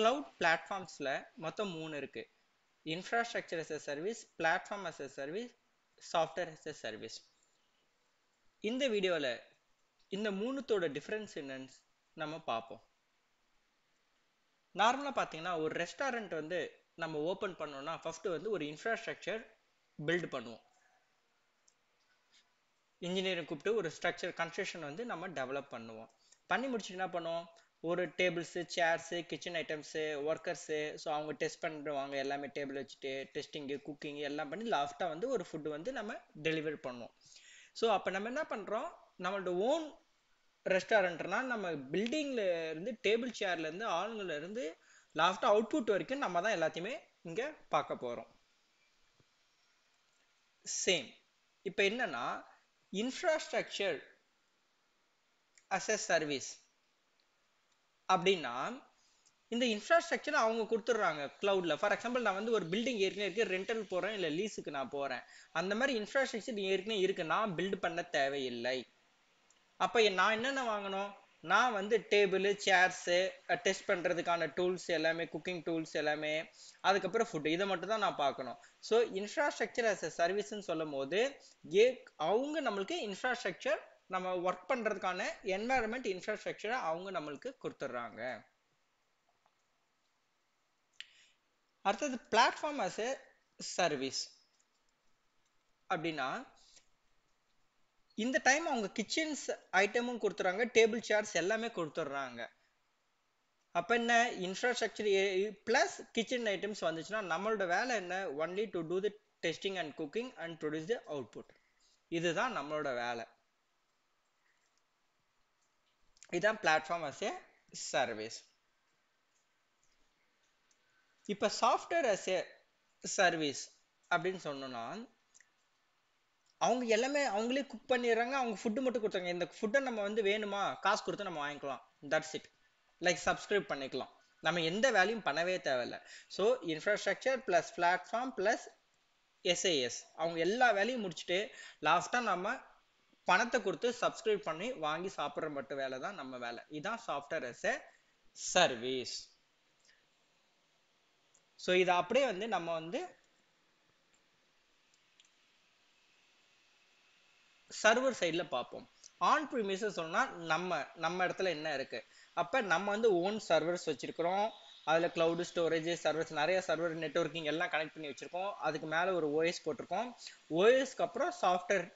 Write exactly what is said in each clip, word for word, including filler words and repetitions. cloud platforms la மொத்தம் மூணு இருக்கு. Infrastructure as a Service, Platform as a Service, Software as a Service. இந்த வீடியோல இந்த மூணுத்தோட டிஃபரன்ஸ் என்னன்னு நம்ம பார்ப்போம். நார்மலா பாத்தீங்கன்னா ஒரு ரெஸ்டாரண்ட் வந்து நம்ம ஓபன் பண்ணோம்னா ஃபர்ஸ்ட் வந்து ஒரு இன்ஃப்ராஸ்ட்ரக்சர் பில்ட் பண்ணுவோம். இன்ஜினியரிங் கூப்பிட்டு ஒரு ஸ்ட்ரக்சர் கன்ஸ்ட்ரக்ஷன் வந்து நம்ம டெவலப் பண்ணுவோம். பண்ணி முடிச்சுட்டு என்ன பண்ணுவோம், ஒரு tables, chairs, kitchen items, workers, so அவங்க டெஸ்ட் பண்ணுவாங்க. எல்லாமே டேபிள் வச்சுட்டு டெஸ்டிங்கு, குக்கிங்கு எல்லாம் பண்ணி லாஸ்ட்டாக வந்து ஒரு ஃபுட்டு வந்து நம்ம டெலிவர் பண்ணுவோம். ஸோ அப்போ நம்ம என்ன பண்ணுறோம், நம்மளோட ஓன் ரெஸ்டாரண்ட்னா நம்ம பில்டிங்கில் இருந்து டேபிள் சேர்லேருந்து ஆளுங்கள்லேருந்து லாஸ்ட்டாக அவுட்புட் வரைக்கும் நம்ம தான் எல்லாத்தையுமே இங்கே பார்க்க போகிறோம். சேம் இப்போ என்னன்னா இன்ஃப்ராஸ்ட்ரக்சர் அஸ் எ சர்வீஸ் அப்படின்னா இந்த இன்ஃப்ராஸ்ட்ரக்சர் அவங்க கொடுத்துட்றாங்க கிளவுடில். ஃபார் எக்ஸாம்பிள் நான் வந்து ஒரு பில்டிங் ஏற்கனவே இருக்குது, ரெண்டல் போகிறேன் இல்லை லீஸுக்கு நான் போகிறேன். அந்த மாதிரி இன்ஃப்ராஸ்ட்ரக்சர் ஏற்கனவே இருக்குது, நான் பில்டு பண்ண தேவையில்லை. அப்போ நான் என்னென்ன வாங்கணும், நான் வந்து டேபிளு, சேர்ஸு, டெஸ்ட் பண்ணுறதுக்கான டூல்ஸ் எல்லாமே, குக்கிங் டூல்ஸ் எல்லாமே, அதுக்கப்புறம் ஃபுட்டு, இதை மட்டும் தான் நான் பார்க்கணும். ஸோ இன்ஃப்ராஸ்ட்ரக்சர் அஸ் எ சர்வீஸ்ன்னு சொல்லும் போது ஏ அவங்க நம்மளுக்கு இன்ஃப்ராஸ்ட்ரக்சர் நம்ம ஒர்க் பண்ணுறதுக்கான என்வாயர்மெண்ட் இன்ஃப்ராஸ்ட்ரக்சரை அவங்க நம்மளுக்கு கொடுத்துட்றாங்க. அடுத்தது பிளாட்ஃபார்ம் அஸ் எ சர்வீஸ் அப்படின்னா இந்த டைம் அவங்க கிச்சன்ஸ் ஐட்டமும் கொடுத்துட்றாங்க, டேபிள் சேர்ஸ் எல்லாமே கொடுத்துட்றாங்க. அப்போ என்ன இன்ஃப்ராஸ்ட்ரக்சர் ப்ளஸ் கிச்சன் ஐட்டம்ஸ் வந்துச்சுன்னா நம்மளோட வேலை என்ன, only to do the testing and cooking and produce the output. இதுதான் நம்மளோட வேலை. இதான் பிளாட்ஃபார்ம் அஸ் எ சர்வீஸ். இப்போ சாஃப்ட்வேர் அஸ் எ சர்வீஸ் அப்படின்னு சொன்னோன்னா அவங்க எல்லாமே அவங்களே குக் பண்ணிடுறாங்க, அவங்க ஃபுட்டு மட்டும் கொடுத்தாங்க. இந்த ஃபுட்டை நம்ம வந்து வேணுமா காசு கொடுத்து நம்ம வாங்கிக்கலாம், தட்ஸ் இட். லைக் சப்ஸ்கிரைப் பண்ணிக்கலாம், நம்ம எந்த வேலையும் பண்ணவே தேவையில்லை. So infrastructure plus platform plus S A S அவங்க எல்லா வேலையும் முடிச்சுட்டு லாஸ்ட்டாக நம்ம பணத்தை கொடுத்து சப்ஸ்கிரைப் பண்ணி வாங்கி சாப்பிட்ற மட்டும் வேலை தான் நம்ம வேலை. இதுதான் software as a service. So இது அப்படியே வந்து நம்ம வந்து சர்வர் சைடில் பார்ப்போம். ஆன் ப்ரீமிசஸ் சொன்னால் நம்ம நம்ம இடத்துல என்ன இருக்குது, அப்போ நம்ம வந்து ஓன் சர்வர்ஸ் வச்சுருக்கிறோம். அதில் க்ளவுடு, ஸ்டோரேஜ், சர்வர்ஸ், நிறைய சர்வர், நெட்வொர்க்கிங் எல்லாம் கனெக்ட் பண்ணி வச்சுருக்கோம். அதுக்கு மேலே ஒரு ஓஎஸ் போட்டிருக்கோம். ஓஎஸ்க்கு அப்புறம் சாஃப்ட்வேர்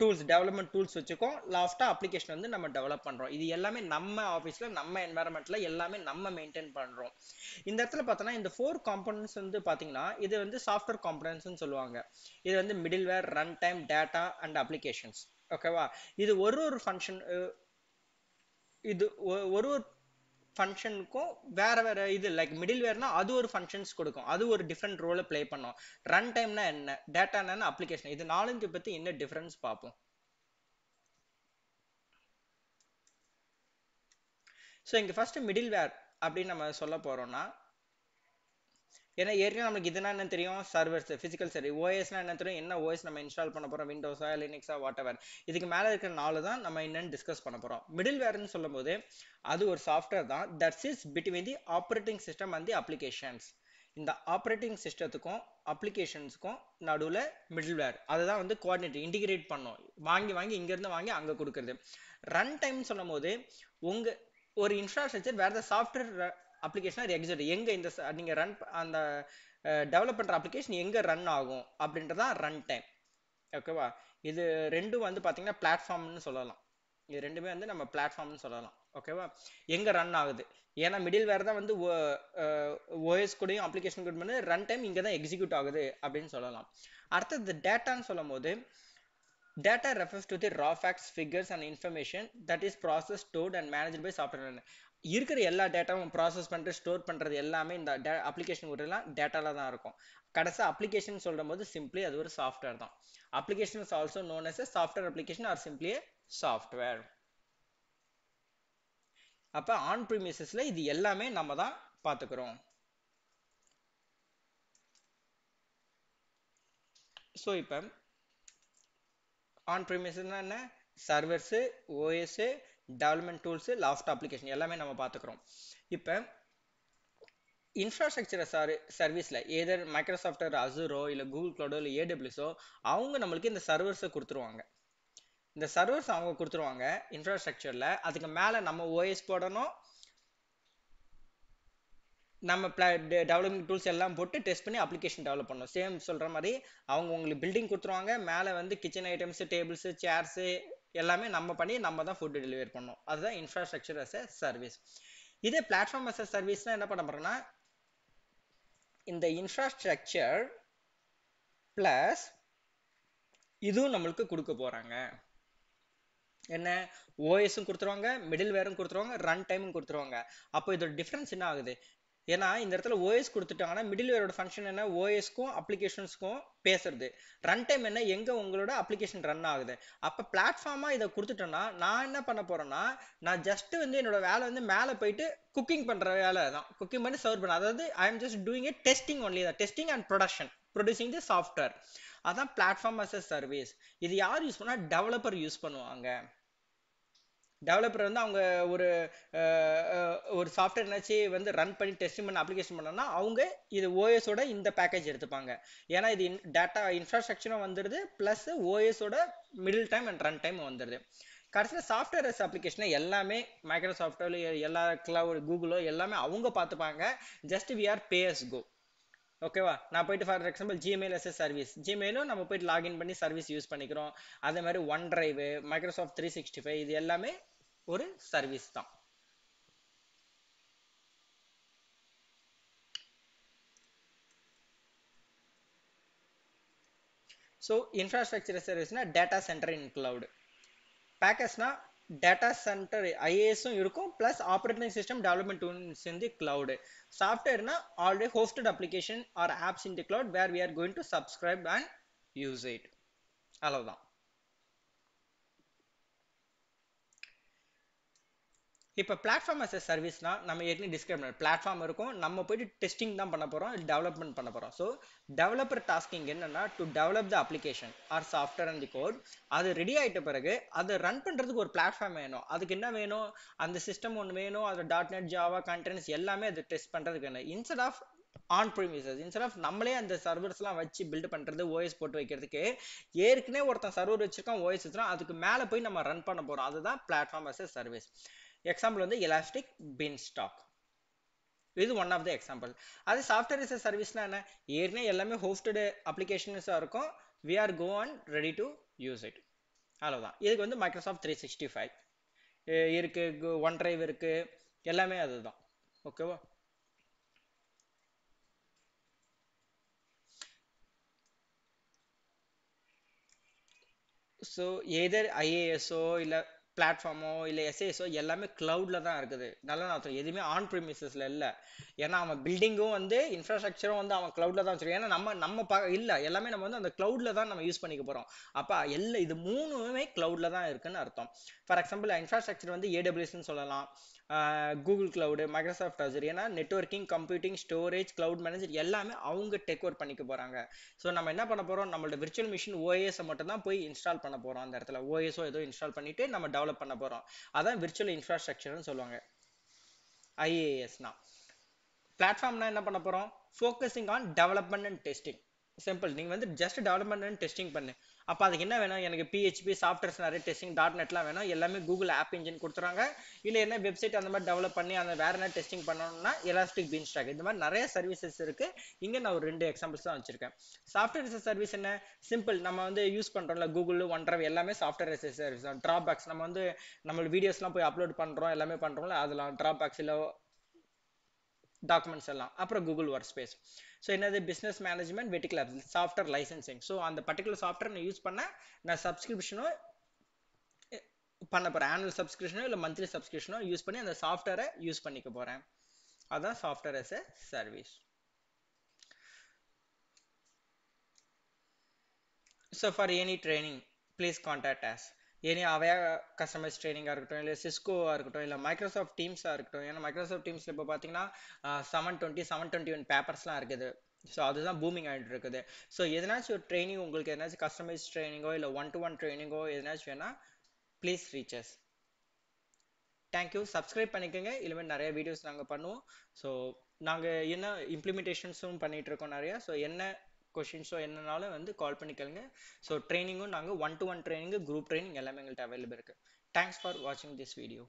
டூல்ஸ், டெவலப்மெண்ட் டூல்ஸ் வச்சுருக்கோம். லாஸ்ட்டாக அப்ளிகேஷன் வந்து நம்ம டெவலப் பண்ணுறோம். இது எல்லாமே நம்ம ஆஃபீஸில், நம்ம என்வாரன்மெண்ட்டில் எல்லாமே நம்ம மெயின்டைன் பண்ணுறோம். இந்த இடத்துல பார்த்தோன்னா இந்த ஃபோர் காம்பனன்ட்ஸ் வந்து பார்த்தீங்கன்னா இது வந்து சாஃப்ட்வேர் காம்பனன்ட்ஸ்ன்னு சொல்லுவாங்க. இது வந்து middleware, run time, data and applications. ஓகேவா, இது ஒரு ஒரு ஃபங்க்ஷன், இது ஒரு ஒரு ஃபங்க்ஷனுக்கும் வேறு வேறு இது. லைக் மிடில்வேர்னா அது ஒரு ஃபங்க்ஷன்ஸ் கொடுக்கும், அது ஒரு டிஃப்ரெண்ட் ரோலை ப்ளே பண்ணோம். ரன் டைம்னா என்ன, டேட்டா என்ன, அப்ளிகேஷன், இது நாலஞ்சு பற்றி என்ன டிஃப்ரென்ஸ் பார்ப்போம். ஸோ இங்கே ஃபஸ்ட்டு மிடில்வேர் அப்படின்னு நம்ம சொல்ல போகிறோம்னா ஏன்னா ஏற்கனவே நம்மளுக்கு இதுனா என்ன தெரியும், சர்வர்ஸ், ஃபிசிக்கல் சர்வீஸ். ஓஎஸ்னா என்ன தெரியும், என்ன ஓஎஸ் நம்ம இன்ஸ்டால் பண்ண போகிறோம், விண்டோஸா லினிக்ஸா வாட் எவர், இதுக்கு மேலே இருக்கிற நாலு தான் நம்ம என்னன்னு டிஸ்கஸ் பண்ண போகிறோம். மிடில் வேர்னு சொல்லும் போது அது ஒரு சாஃப்ட்வேர் தான், that's is between the operating system and the applications. இந்த ஆப்ரேட்டிங் சிஸ்டத்துக்கும் அப்ளிகேஷன்ஸுக்கும் நடுவில் மிடில்வேர், அதை தான் வந்து கோஆர்டினேட், இன்டிகிரேட் பண்ணோம், வாங்கி வாங்கி இங்கேருந்து வாங்கி அங்கே கொடுக்குறது. ரன் டைம்னு சொல்லும் போது உங்கள் ஒரு இன்ஃப்ராஸ்ட்ரக்சர் வேறு சாஃப்ட்வேர் அப்ளிகேஷனாக எக்ஸிட் எங்கே இந்த நீங்கள் ரன் அந்த டெவலப் பண்ணுற அப்ளிகேஷன் எங்கே ரன் ஆகும் அப்படின்றதான் ரன் டைம். ஓகேவா, இது ரெண்டும் வந்து பார்த்தீங்கன்னா பிளாட்ஃபார்ம்னு சொல்லலாம். இது ரெண்டுமே வந்து நம்ம பிளாட்ஃபார்ம்னு சொல்லலாம். ஓகேவா, எங்கே ரன் ஆகுது, ஏன்னா மிடில் வேறு தான் வந்து ஓஎஸ் கூடயும் அப்ளிகேஷன் கூட பண்ணி ரன் டைம் இங்கே தான் எக்ஸிக்யூட் ஆகுது அப்படின்னு சொல்லலாம். அடுத்தது டேட்டான்னு சொல்லும் போது data refers to the raw facts, figures and information that is process, stored and manage by software. இருக்கிற எல்லா டேட்டாவும் ப்ராசஸ் பண்ணிட்டு ஸ்டோர் பண்ணுறது எல்லாமே இந்த டே அப்ளிகேஷன் கூடலாம் டேட்டாவில் தான் இருக்கும். கடைசி அப்ளிகேஷன் சொல்லும் போது சிம்பிளி அது ஒரு சாஃப்ட்வேர் தான். Application is also known as a software application or simply a software. அப்போ ஆன் ப்ரீமிசஸில் இது எல்லாமே நம்ம தான் பார்த்துக்கிறோம். ஸோ இப்போ ஆன் ப்ரீமிசஸ்னா என்ன, servers, OS, development tools, last application எல்லாமே நம்ம பார்த்துக்கிறோம். இப்போ Infrastructure as a service like either Microsoft or Azure or Google Cloud or A W S or the servers the servers are infrastructure la adukku mele nama O S podano nama development tools ellam potu test panni application develop pannom same solra mari avanga ungalku building kuduthruvaanga mele vandu kitchen items tables chairs ellame nama panni nama da food deliver pannom adha infrastructure as a service idhe platform as a service na enna pannaparana in the infrastructure plus idu namalku kudukku poranga என்ன O S ம் கொடுத்துருவாங்க middleware ம் கொடுத்துருவாங்க runtime ம் கொடுத்துருவாங்க அப்ப இதோட difference என்ன ஆகுது ஏனா இந்த இடத்துல O S கொடுத்துட்டாங்கன்னா middleware ஓட ஃபங்க்ஷன் என்ன O S க்கும் applications க்கும் பேசுறது runtime என்ன எங்க உங்களோட application ரன் ஆகுது அப்ப பிளாட்ஃபார்மா இத கொடுத்துட்டேனா நான் என்ன பண்ண போறேன்னா நான் just வந்து என்னோட வேலை வந்து மேலே போயிடு குக்கிங் பண்ற வேலை தான் குக்கிங் பண்ணி சர்வ் பண்ண அதாவது I am just doing a testing only the testing and production producing the software that's platform as a service இது யார் யூஸ் பண்ணா டெவலப்பர் யூஸ் பண்ணுவாங்க டெவலப்பர் வந்து அவங்க ஒரு ஒரு சாஃப்ட்வேர் என்னாச்சு வந்து ரன் பண்ணி டெஸ்டிங் பண்ண அப்ளிகேஷன் பண்ணனா அவங்க இது O S ஓட இந்த பேக்கேஜ் எடுத்துப்பாங்க ஏனா இது டேட்டா இன்ஃப்ராஸ்ட்ரக்சரும் வந்திருது பிளஸ் O S ஓட middle time and run time வந்திருது கடைசில சாஃப்ட்வேர் as application எல்லாமே Microsoft எல்லா கிளவுட் Google எல்லாமே அவங்க பார்த்துப்பாங்க just we are pay as go Okay, wow. Now, for example, Gmail as a service. Gmail, we will log in and service use. That's why OneDrive, Microsoft three sixty-five, this is all a service. So, infrastructure as a service is data center in cloud. Package is data center I A S plus operating system development tools in the cloud software na already hosted application or apps in the cloud where we are going to subscribe and use it allavadha ipa platform as a service na namme edni describe panna platform irukum namme poi testing dhaan panna porom development panna porom so developer tasking enna na to develop the application or software and the code adu ready aita peragu adu run pandradhukku or platform venum adukku enna venum and system one venum adu .net java contents ellame adu test pandradhukku enna instead of on premises instead of nammale and the servers la vachi build pandrathu O S போட்டு வைக்கிறதுக்கு ஏற்கனவே ஒருத்தன் server வெச்சிருக்கான் O S வெச்சிருக்கான் அதுக்கு மேல போய் நம்ம ரன் பண்ண போறோம் அதுதான் platform as a service Example on the elastic beanstalk. This is one of the examples. That software is a service. Na here na all hosted applications are we are go and ready to use it. Hello da. This is Microsoft three sixty-five. Here is OneDrive. Here is all me da. Okay wow. So either I A S O illa. Platform or S A S so எல்லாமே cloud la dhaan irukudhu nalla naathu edume on premises la illa ena ama building um vande infrastructure um vande ama cloud la dhaan vechirukku ena nama nama illa ellame nama vande and cloud la dhaan nama use panikka porom appa ella idu moonume cloud la dhaan irukku nu artham for example infrastructure vande A W S nu sollalam Google Cloud Microsoft Azure ena networking computing storage cloud manager ellame avanga take over panikka poranga so nama enna panna porom nammala virtual machine O S mattum dhaan poi install panna porom and edathila O S o edho install pannite nama develop பண்ண போறோம் அதான் virtual infrastructure னு சொல்வாங்க I A S னா platformனா என்ன பண்ண போறோம் focusing on development and testing simple நீங்க வந்து just development and testing பண்ணு அப்ப அதுக்கு என்ன வேணும் எனக்கு P H P softwares நிறைய testing .net லாம் வேணும் எல்லாமே Google App Engine கொடுத்துறாங்க இல்ல என்ன வெப்சைட் அந்த மாதிரி டெவலப் பண்ணி அந்த வேற என்ன டெஸ்டிங் பண்ணனும்னா Elastic Beanstalk இந்த மாதிரி நிறைய சர்வீसेस இருக்கு இங்க நான் ஒரு ரெண்டு எக்ஸாம்பிள்ஸ் தான் வச்சிருக்கேன் software as a service என்ன சிம்பிள் நம்ம வந்து யூஸ் பண்றோம்ல Google OneDrive எல்லாமே software as a service தான் drawbacks நம்ம வந்து நம்ம வீடியோஸ்லாம் போய் அப்லோட் பண்றோம் எல்லாமே பண்றோம்ல அதலாம் drawbacks இல்ல Documents along upper Google Workspace. So another business management vertical software licensing. So on the particular software you use panna na subscription panna annual subscription or monthly subscription use panni and the software use pannikka poren. Adha software as a service. So for any training, please contact us. Any Avaya customers training or Cisco or Microsoft Teams or Microsoft Teams seven twenty, seven twenty-one papers so that's booming so your training உங்களுக்கு எதனாச்சும் customized training or one to one training please reach us Thank you. Subscribe பண்ணிக்கங்க. இல்லவே நிறைய videos நாங்க பண்ணுவோம். So நாங்க என்ன இம்ப்ளிமெண்டேஷன்ஸும் பண்ணிட்டு இருக்கோம் நிறைய. சோ என்ன क्वेश्चंसோ என்னனால வந்து கால் பண்ணி கேளுங்க. சோ ட்ரெய்னிங்கும் நாங்க one to one training, group training எல்லாமே எங்கள்ட்ட அவேilable இருக்கு. Thanks for watching this video.